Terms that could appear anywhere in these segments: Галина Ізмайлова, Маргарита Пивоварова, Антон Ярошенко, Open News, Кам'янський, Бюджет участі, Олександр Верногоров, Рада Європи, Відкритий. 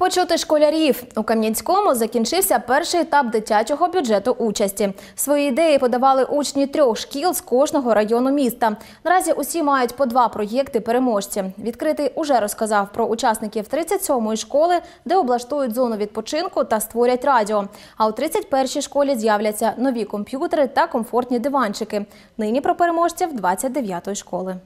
Почути школярів. У Кам'янському закінчився перший етап дитячого бюджету участі. Свої ідеї подавали учні 3 шкіл з кожного району міста. Наразі усі мають по 2 проєкти-переможці. Відкритий уже розказав про учасників 37-ї школи, де облаштують зону відпочинку та створять радіо. А у 31-й школі з'являться нові комп'ютери та комфортні диванчики. Нині про переможців 29-ї школи.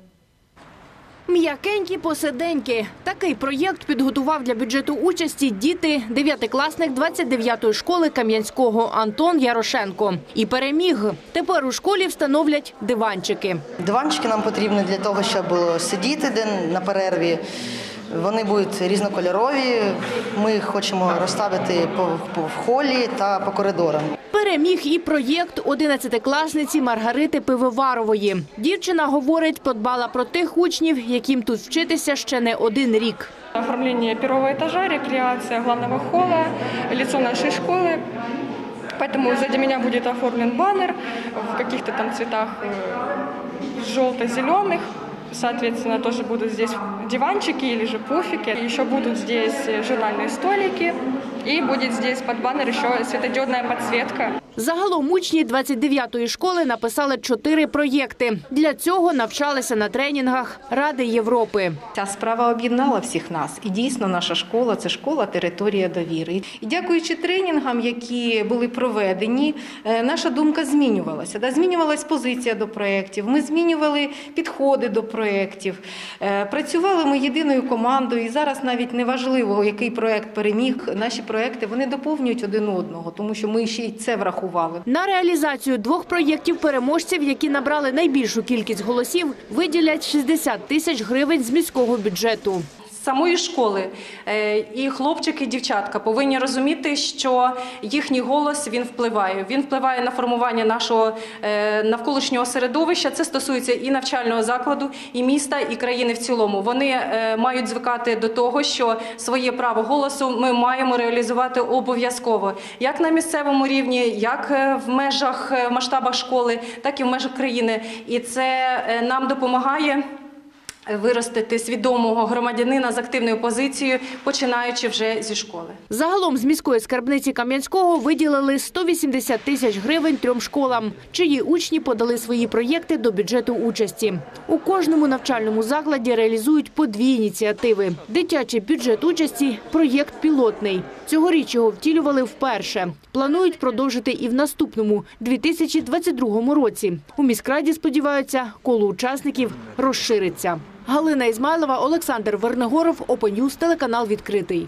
М'якенькі посиденьки. Такий проєкт підготував для бюджету участі діти, 9-класник 29-ї школи Кам'янського Антон Ярошенко. І переміг. Тепер у школі встановлять диванчики. Диванчики нам потрібні для того, щоб було сидіти день на перерві. Вони будуть різнокольорові. Ми їх хочемо розставити в холі та по коридорам. Переміг і проєкт 11-класниці Маргарити Пивоварової. Дівчина, говорить, подбала про тих учнів, яким тут вчитися ще не 1 рік. Оформлення першого етажа, рекреація головного холла, лицо нашої школи. Тому ззаді мене буде оформлений банер в якихось там цвітах жовто-зелених. Соответственно, тоже будут здесь диванчики или же пуфики. Еще будут здесь журнальные столики. И будет здесь под баннер еще светодиодная подсветка. Загалом учні 29-ї школи написали 4 проєкти. Для цього навчалися на тренінгах Ради Європи. Ця справа об'єднала всіх нас. І дійсно наша школа – це школа-територія довіри. І дякуючи тренінгам, які були проведені, наша думка змінювалася. Змінювалася позиція до проєктів, ми змінювали підходи до проєктів. Працювали ми єдиною командою. І зараз навіть неважливо, який проєкт переміг, наші проєкти вони доповнюють один одного, тому що ми ще й це враховуємо. На реалізацію 2 проєктів-переможців, які набрали найбільшу кількість голосів, виділять 60 тисяч гривень з міського бюджету. З самої школи і хлопчики, і дівчатка повинні розуміти, що їхній голос впливає. Він впливає на формування нашого навколишнього середовища. Це стосується і навчального закладу, і міста, і країни в цілому. Вони мають звикати до того, що своє право голосу ми маємо реалізувати обов'язково. Як на місцевому рівні, як в межах, масштабах школи, так і в межах країни. І це нам допомагає виростити свідомого громадянина з активною позицією, починаючи вже зі школи. Загалом з міської скарбниці Кам'янського виділили 180 тисяч гривень 3 школам, чиї учні подали свої проєкти до бюджету участі. У кожному навчальному закладі реалізують по 2 ініціативи. Дитячий бюджет участі – проєкт пілотний. Цьогоріч його втілювали вперше. Планують продовжити і в наступному, 2022 році. У міськраді, сподіваються, коло учасників розшириться. Галина Ізмайлова, Олександр Верногоров, Open News, телеканал «Відкритий».